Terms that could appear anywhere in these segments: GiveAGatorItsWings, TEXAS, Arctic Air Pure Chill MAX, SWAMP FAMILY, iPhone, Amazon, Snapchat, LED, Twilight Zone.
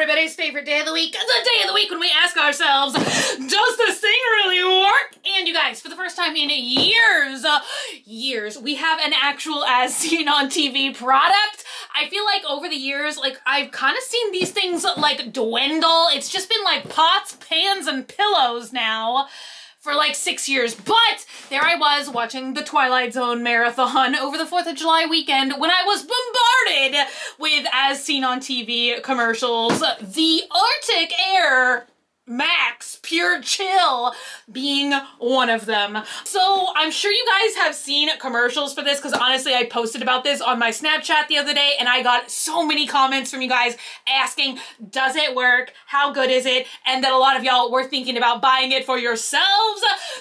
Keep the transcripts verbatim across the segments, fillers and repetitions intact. everybody's favorite day of the week, the day of the week when we ask ourselves, does this thing really work? And you guys, for the first time in years, uh, years, we have an actual as seen on T V product. I feel like over the years, like I've kind of seen these things like dwindle. It's just been like pots, pans, and pillows now for like six years, but there I was watching the Twilight Zone marathon over the fourth of July weekend when I was bombarded with as seen on T V commercials, the Arctic Air Max Pure Chill being one of them. So I'm sure you guys have seen commercials for this because honestly I posted about this on my Snapchat the other day and I got so many comments from you guys asking, does it work? How good is it? And that a lot of y'all were thinking about buying it for yourselves.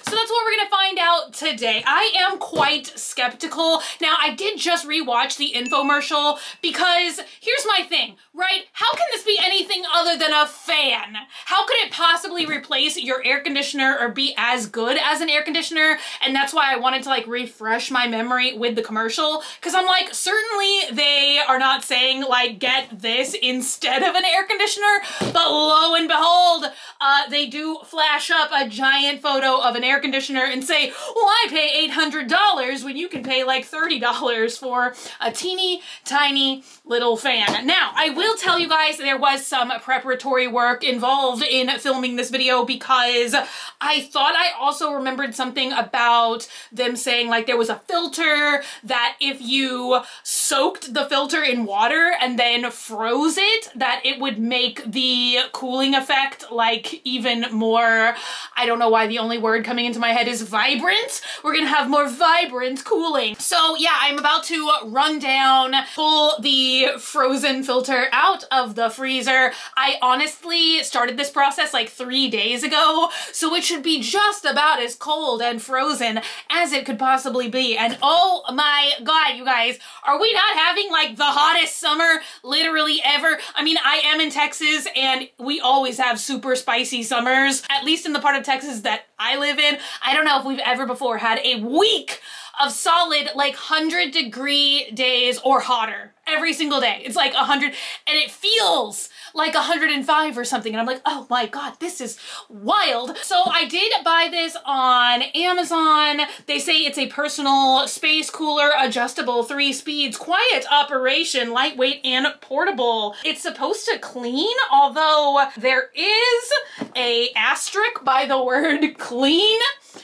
So that's what we're gonna find out today. I am quite skeptical. Now I did just rewatch the infomercial because here's my thing, right? How can this be anything other than a fan? How could it possibly replace your air conditioner or be as good as an air conditioner? And that's why I wanted to like refresh my memory with the commercial, because I'm like, certainly they are not saying like get this instead of an air conditioner, but lo and behold, uh, they do flash up a giant photo of an air conditioner and say, why pay eight hundred dollars when you can pay like thirty dollars for a teeny tiny little fan? Now I will tell you guys there was some preparatory work involved in filming this video because I thought I also remembered something about them saying like there was a filter that if you soaked the filter in water and then froze it, that it would make the cooling effect like even more, I don't know why the only word coming into my head is vibrant. We're gonna have more vibrant cooling. So yeah, I'm about to run down, pull the frozen filter out of the freezer. I honestly started this process like three days ago, so it should be just about as cold and frozen as it could possibly be. And oh my god, you guys, are we not having like the hottest summer literally ever? I mean, I am in Texas and we always have super spicy summers, at least in the part of Texas that I live in. I don't know if we've ever before had a week of solid like one hundred degree days or hotter every single day. It's like one hundred and it feels like one hundred and five or something. And I'm like, oh my god, this is wild. So I did buy this on Amazon. They say it's a personal space cooler, adjustable, three speeds, quiet operation, lightweight and portable. It's supposed to clean, although there is a asterisk by the word clean.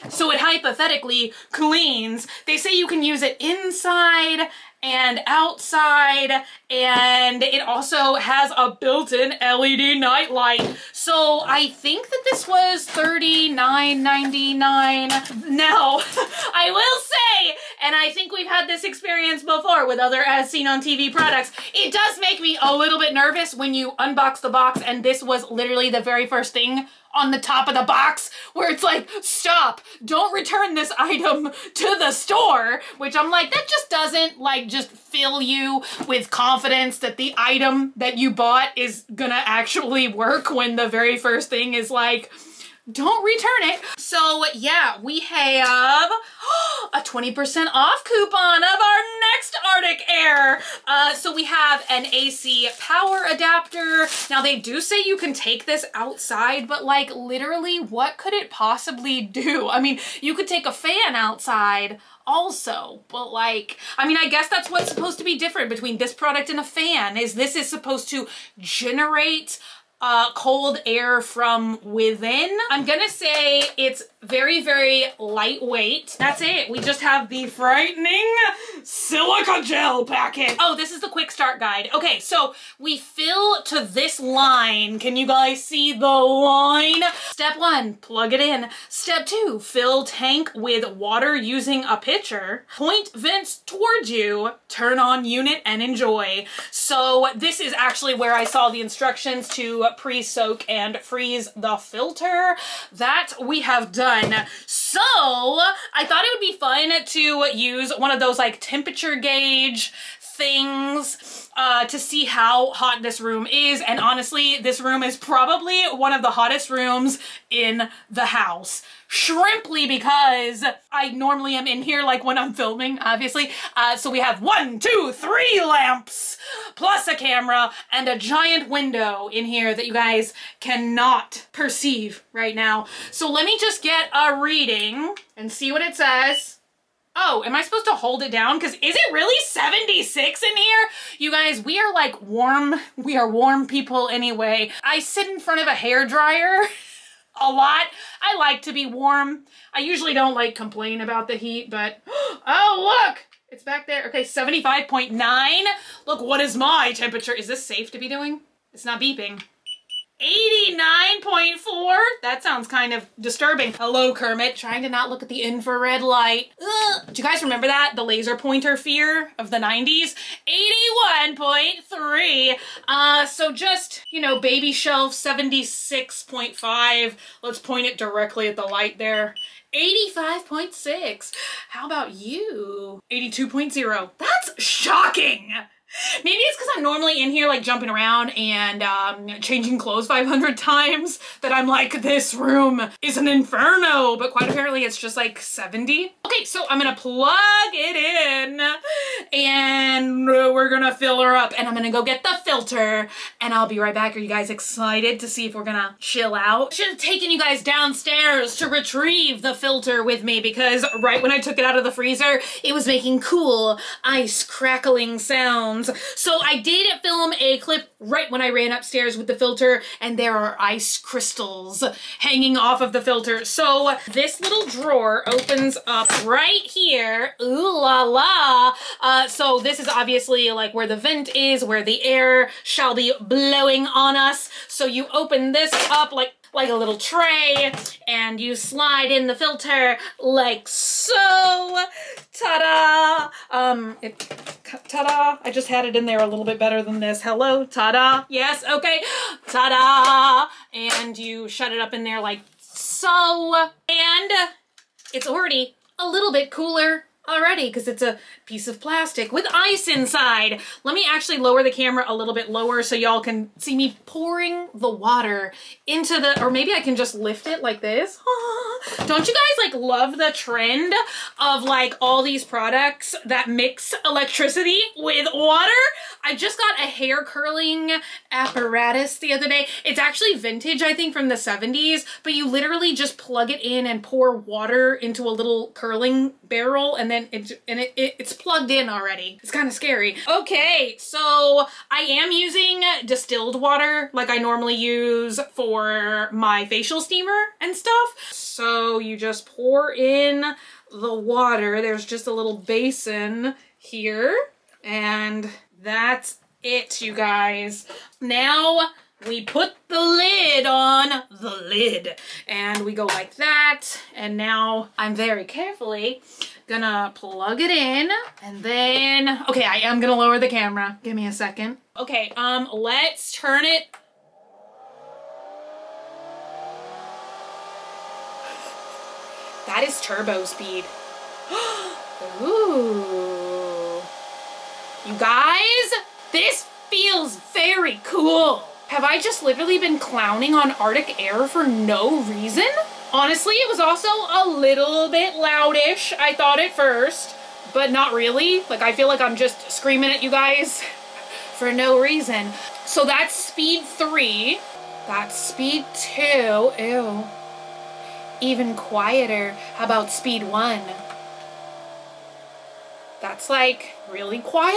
So it hypothetically cleans. They say you can use it inside and outside, and it also has a built-in L E D nightlight. So I think that this was thirty-nine ninety-nine. Now, I will say, and I think we've had this experience before with other as seen on T V products, it does make me a little bit nervous when you unbox the box, and this was literally the very first thing on the top of the box where it's like, stop, don't return this item to the store, which I'm like, that just doesn't like just fill you with confidence that the item that you bought is gonna actually work when the very first thing is like, don't return it. So yeah, we have a twenty percent off coupon of our next Arctic Air. Uh, so we have an A C power adapter. Now they do say you can take this outside, but like literally what could it possibly do? I mean, you could take a fan outside also, but like, I mean, I guess that's what's supposed to be different between this product and a fan is this is supposed to generate Uh, cold air from within. I'm gonna say it's very, very lightweight. That's it. We just have the frightening silica gel packet. Oh, this is the quick start guide. Okay, so we fill to this line. Can you guys see the line? Step one, plug it in. Step two, fill tank with water using a pitcher. Point vents towards you, turn on unit and enjoy. So this is actually where I saw the instructions to pre-soak and freeze the filter. That we have done. So I thought it would be fun to use one of those like temperature gauge things uh, to see how hot this room is. And honestly, this room is probably one of the hottest rooms in the house. shrimply because I normally am in here like when I'm filming, obviously. Uh, so we have one, two, three lamps, plus a camera and a giant window in here that you guys cannot perceive right now. So let me just get a reading and see what it says. Oh, am I supposed to hold it down? Because is it really seventy-six in here? You guys, we are like warm. We are warm people anyway. I sit in front of a hairdryer a lot. I like to be warm. I usually don't like complain about the heat, but oh, look, it's back there. Okay, seventy-five point nine. Look, what is my temperature? Is this safe to be doing? It's not beeping. eighty-nine point four? That sounds kind of disturbing. Hello, Kermit. Trying to not look at the infrared light. Ugh. Do you guys remember that? The laser pointer fear of the nineties? eighty-one point three. Uh, so just, you know, baby shelf seventy-six point five. Let's point it directly at the light there. eighty-five point six. How about you? eighty-two point zero. That's shocking. Maybe it's because I'm normally in here like jumping around and um, changing clothes five hundred times that I'm like, this room is an inferno, but quite apparently it's just like seventy. Okay, so I'm gonna plug it in and we're gonna fill her up and I'm gonna go get the filter and I'll be right back. Are you guys excited to see if we're gonna chill out? Should have taken you guys downstairs to retrieve the filter with me because right when I took it out of the freezer, it was making cool ice crackling sounds. So I did film a clip right when I ran upstairs with the filter and there are ice crystals hanging off of the filter. So this little drawer opens up right here. Ooh la la. Uh, so this is obviously like where the vent is, where the air shall be blowing on us. So you open this up like like a little tray and you slide in the filter like so. Ta-da! Um, it, ta-da! I just had it in there a little bit better than this. Hello, ta-da! Yes, okay, ta-da! And you shut it up in there like so. And it's already a little bit cooler already because it's a piece of plastic with ice inside. Let me actually lower the camera a little bit lower so y'all can see me pouring the water into the, or maybe I can just lift it like this. Don't you guys like love the trend of like all these products that mix electricity with water? I just got a hair curling apparatus the other day. It's actually vintage, I think from the seventies, but you literally just plug it in and pour water into a little curling barrel and then it, and it, it it's plugged in already. It's kind of scary. Okay, so I am using distilled water like I normally use for my facial steamer and stuff. So you just pour in the water. There's just a little basin here and that's it, you guys. Now we put the lid on the lid and we go like that. And now I'm very carefully gonna plug it in and then, okay, I am gonna lower the camera. Give me a second. Okay, um, let's turn it. That is turbo speed. Ooh. You guys, this feels very cool. Have I just literally been clowning on Arctic Air for no reason? Honestly, it was also a little bit loudish, I thought at first, but not really. Like, I feel like I'm just screaming at you guys for no reason. So that's speed three. That's speed two. Ew. Even quieter. How about speed one? That's like really quiet.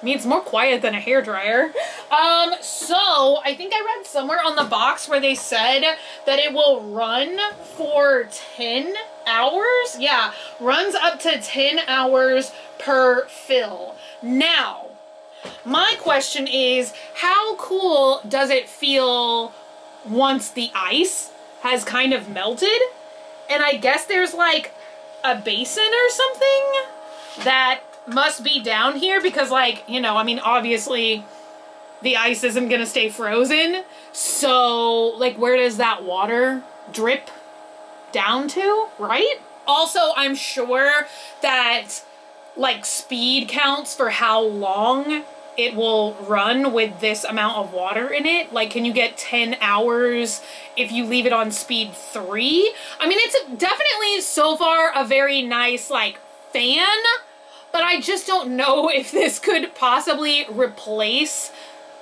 I mean, it's more quiet than a hairdryer. Um, so I think I read somewhere on the box where they said that it will run for ten hours. Yeah, runs up to ten hours per fill. Now, my question is, how cool does it feel once the ice has kind of melted? And I guess there's like a basin or something that must be down here because, like, you know, I mean, obviously the ice isn't gonna stay frozen. So like, where does that water drip down to, right? Also, I'm sure that like speed counts for how long it will run with this amount of water in it? Like, can you get ten hours if you leave it on speed three? I mean, it's definitely so far a very nice, like, fan, but I just don't know if this could possibly replace,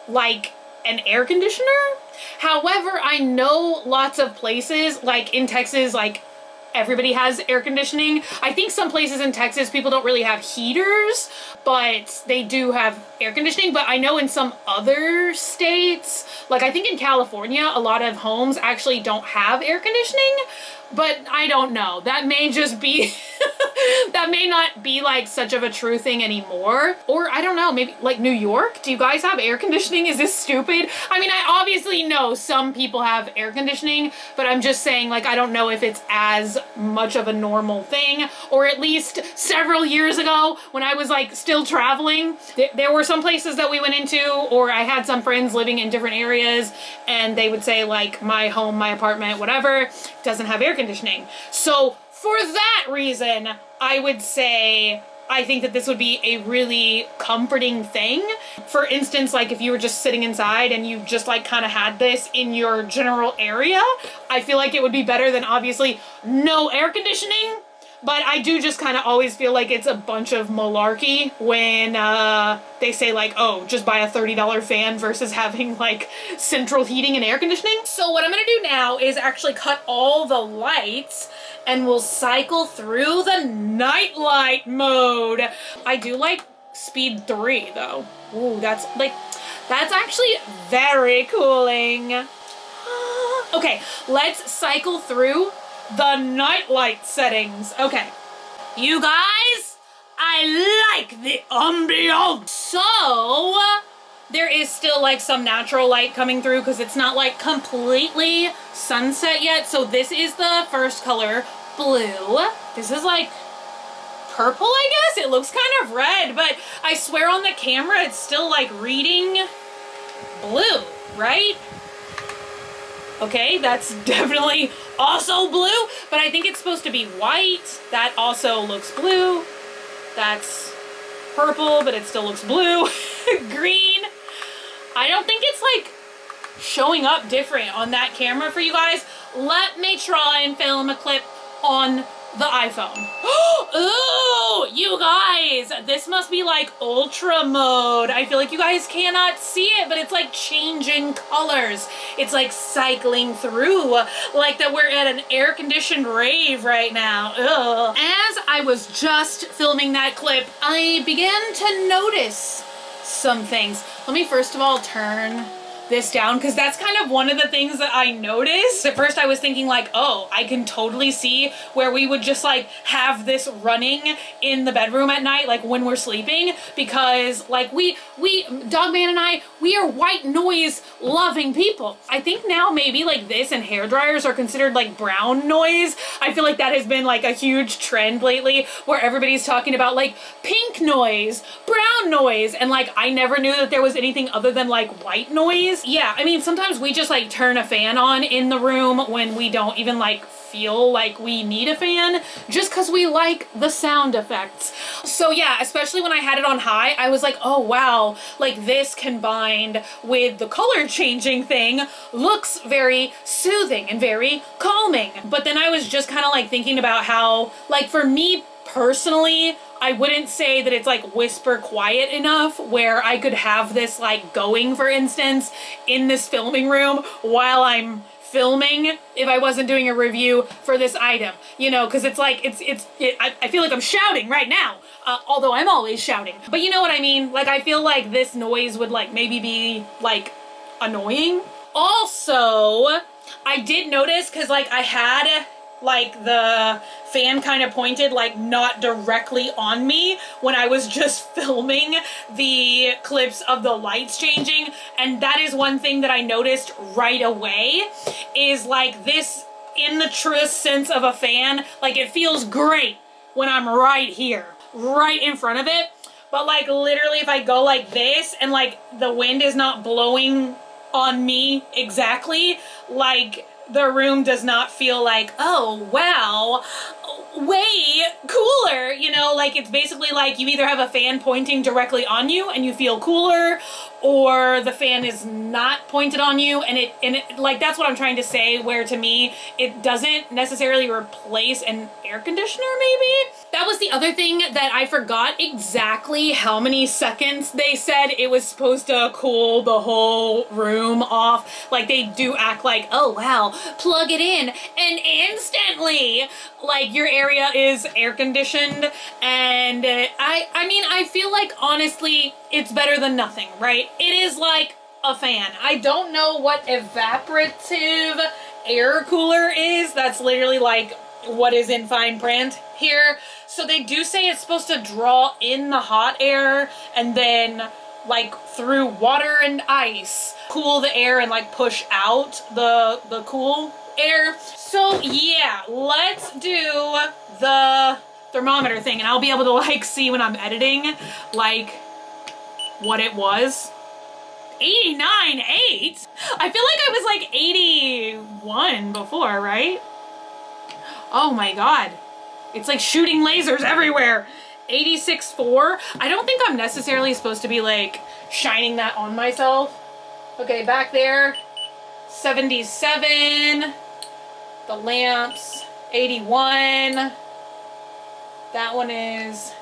like, an air conditioner. However, I know lots of places, like in Texas, like everybody has air conditioning. I think some places in Texas people don't really have heaters, but they do have air conditioning. But I know in some other states, like I think in California, a lot of homes actually don't have air conditioning, but I don't know. That may just be, that may not be like such of a true thing anymore. Or I don't know, maybe like New York, do you guys have air conditioning? Is this stupid? I mean, I obviously know some people have air conditioning, but I'm just saying, like, I don't know if it's as much of a normal thing, or at least several years ago when I was like still traveling, th there were some places that we went into, or I had some friends living in different areas and they would say like, my home, my apartment, whatever, doesn't have air conditioning. So for that reason, I would say I think that this would be a really comforting thing. For instance, like if you were just sitting inside and you just like kind of had this in your general area, I feel like it would be better than obviously no air conditioning. But I do just kind of always feel like it's a bunch of malarkey when uh, they say like, oh, just buy a thirty dollar fan versus having like central heating and air conditioning. So what I'm gonna do now is actually cut all the lights and we'll cycle through the night light mode. I do like speed three though. Ooh, that's like, that's actually very cooling. Okay, let's cycle through the night light settings. Okay, you guys, I like the ambiance. So there is still like some natural light coming through because it's not like completely sunset yet. So this is the first color, blue. This is like purple, I guess. It looks kind of red, but I swear on the camera it's still like reading blue, right? Okay, that's definitely also blue, but I think it's supposed to be white. That also looks blue. That's purple, but it still looks blue. Green. I don't think it's like showing up different on that camera for you guys. Let me try and film a clip on the iPhone. Ooh, you guys, this must be like ultra mode. I feel like you guys cannot see it, but it's like changing colors. It's like cycling through, like that we're at an air conditioned rave right now. Ugh. As I was just filming that clip, I began to notice some things. Let me first of all turn this down, because that's kind of one of the things that I noticed. At first I was thinking like, oh, I can totally see where we would just like have this running in the bedroom at night, like when we're sleeping, because like we, we, Dogman and I, we are white noise loving people. I think now maybe like this and hair dryers are considered like brown noise. I feel like that has been like a huge trend lately where everybody's talking about like pink noise, brown noise, and like I never knew that there was anything other than like white noise. Yeah, I mean, sometimes we just like turn a fan on in the room when we don't even like feel like we need a fan, just because we like the sound effects. So yeah, especially when I had it on high, I was like, oh wow, like this combined with the color changing thing looks very soothing and very calming. But then I was just kind of like thinking about how, like, for me personally, I wouldn't say that it's like whisper quiet enough where I could have this like going, for instance, in this filming room while I'm filming if I wasn't doing a review for this item, you know, because it's like it's it's it, I, I feel like I'm shouting right now, uh, although I'm always shouting, but you know what I mean, like I feel like this noise would like maybe be like annoying. Also, I did notice, because like I had like the fan kind of pointed like not directly on me when I was just filming the clips of the lights changing, and that is one thing that I noticed right away is like this, in the truest sense of a fan, like it feels great when I'm right here, right in front of it, but like literally if I go like this and like the wind is not blowing on me exactly, like the room does not feel like, oh wow, way cooler, you know, like it's basically like you either have a fan pointing directly on you and you feel cooler, or the fan is not pointed on you and it, and it, like that's what I'm trying to say, where to me it doesn't necessarily replace an air conditioner maybe. That was the other thing that I forgot exactly how many seconds they said it was supposed to cool the whole room off. Like they do act like, oh wow, plug it in and instantly like your area is air conditioned, and I I mean I feel like honestly it's better than nothing, right? It is like a fan. I don't know what evaporative air cooler is. That's literally like what is in fine print here. So they do say it's supposed to draw in the hot air and then like through water and ice cool the air and like push out the the cool air. So yeah, let's do the thermometer thing and I'll be able to like see when I'm editing like what it was. eighty-nine point eight. I feel like I was like eighty-one before, right? Oh my god, it's like shooting lasers everywhere. eighty-six point four. I don't think I'm necessarily supposed to be like shining that on myself. Okay, back there seventy-seven, the lamps eighty-one, that one is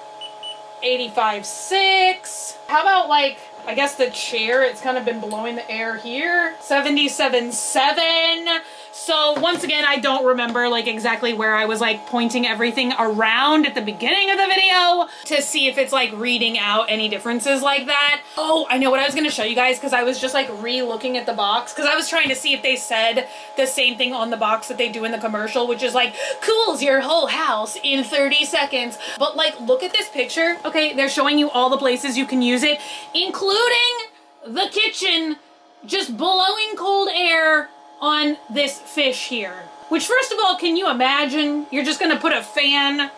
eighty-five point six. How about like, I guess the chair, it's kind of been blowing the air here. seventy-seven point seven. So once again, I don't remember like exactly where I was like pointing everything around at the beginning of the video to see if it's like reading out any differences like that. Oh, I know what I was gonna show you guys, because I was just like re-looking at the box because I was trying to see if they said the same thing on the box that they do in the commercial, which is like cools your whole house in thirty seconds. But like look at this picture. Okay, they're showing you all the places you can use it, including the kitchen, just blowing cold air on this fish here. Which first of all, can you imagine? You're just gonna put a fan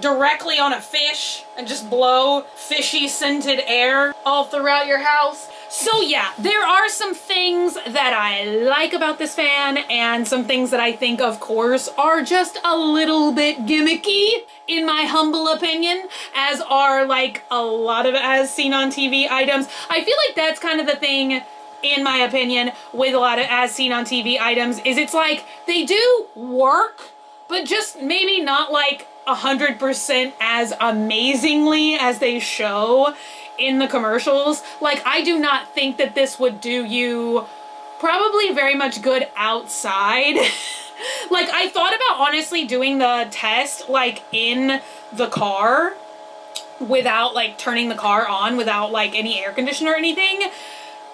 directly on a fish and just blow fishy scented air all throughout your house. So yeah, there are some things that I like about this fan and some things that I think of course are just a little bit gimmicky in my humble opinion, as are like a lot of as seen on T V items. I feel like that's kind of the thing in my opinion with a lot of as seen on T V items, is it's like they do work, but just maybe not like a hundred percent as amazingly as they show in the commercials. Like I do not think that this would do you probably very much good outside. Like I thought about honestly doing the test like in the car without like turning the car on, without like any air conditioner or anything.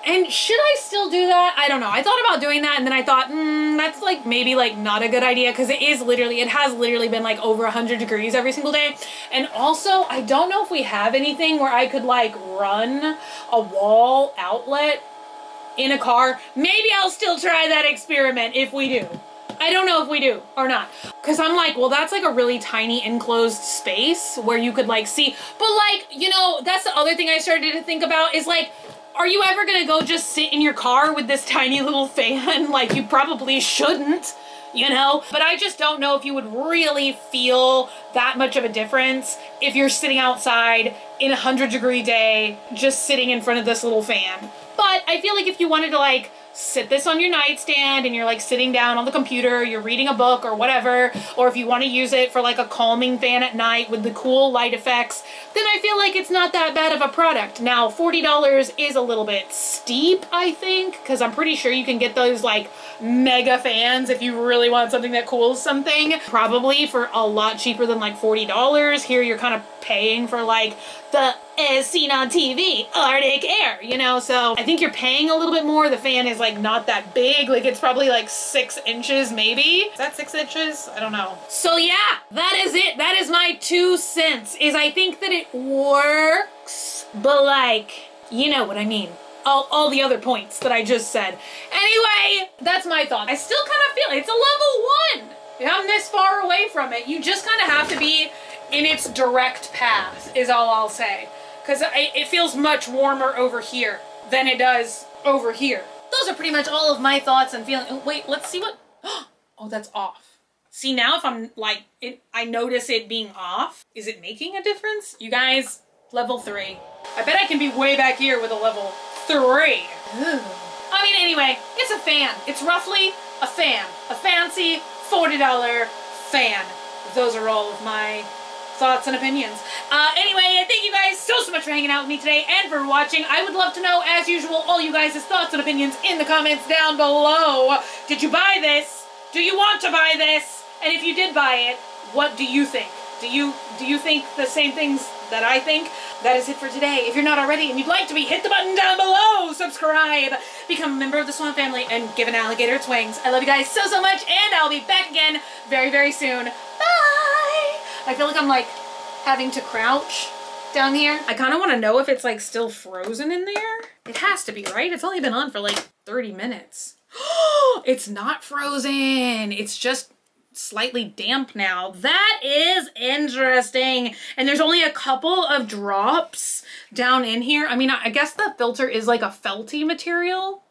And should I still do that? I don't know. I thought about doing that and then I thought, mm, that's like maybe like not a good idea, because it is literally, it has literally been like over one hundred degrees every single day. And also, I don't know if we have anything where I could like run a wall outlet in a car. Maybe I'll still try that experiment if we do. I don't know if we do or not. Cause I'm like, well, that's like a really tiny enclosed space where you could like see, but like, you know, that's the other thing I started to think about is like, are you ever gonna go just sit in your car with this tiny little fan? Like you probably shouldn't, you know? But I just don't know if you would really feel that much of a difference if you're sitting outside in a hundred degree day, just sitting in front of this little fan. But I feel like if you wanted to like sit this on your nightstand and you're like sitting down on the computer, you're reading a book or whatever, or if you wanna use it for like a calming fan at night with the cool light effects, then I feel like it's not that bad of a product. Now, forty dollars is a little bit steep, I think, because I'm pretty sure you can get those like mega fans if you really want something that cools something, probably for a lot cheaper than like forty dollars. Here you're kind of paying for like the as seen on T V Arctic Air, you know? So I think you're paying a little bit more. The fan is like not that big. Like it's probably like six inches maybe. Is that six inches? I don't know. So yeah, that is it. That is my two cents, is I think that it works, but like, you know what I mean. All, all the other points that I just said. Anyway, that's my thought. I still kind of feel it's a level one. If I'm this far away from it, you just kind of have to be in its direct path is all I'll say. Because it feels much warmer over here than it does over here. Those are pretty much all of my thoughts and feelings. Oh, wait, let's see what, oh, that's off. See, now if I'm like, it, I notice it being off. Is it making a difference? You guys, level three. I bet I can be way back here with a level three. Ugh. I mean, anyway, it's a fan. It's roughly a fan. A fancy forty dollar fan. Those are all of my thoughts and opinions. Uh, anyway, thank you guys so, so much for hanging out with me today and for watching. I would love to know, as usual, all you guys' thoughts and opinions in the comments down below. Did you buy this? Do you want to buy this? And if you did buy it, what do you think? Do you, do you think the same things that I think? That is it for today. If you're not already and you'd like to be, hit the button down below, subscribe, become a member of the Swamp Family, and give an alligator its wings. I love you guys so, so much, and I'll be back again very, very soon. Bye! I feel like I'm, like, having to crouch down here. I kind of want to know if it's, like, still frozen in there. It has to be, right? It's only been on for, like, thirty minutes. It's not frozen. It's just slightly damp now. That is interesting. And there's only a couple of drops down in here. I mean, I guess the filter is like a felty material.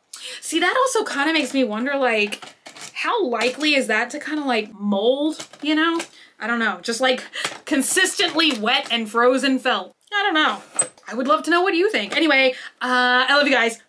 See, that also kind of makes me wonder, like, how likely is that to kind of like mold, you know? I don't know, just like consistently wet and frozen felt. I don't know. I would love to know what you think. Anyway, uh, I love you guys.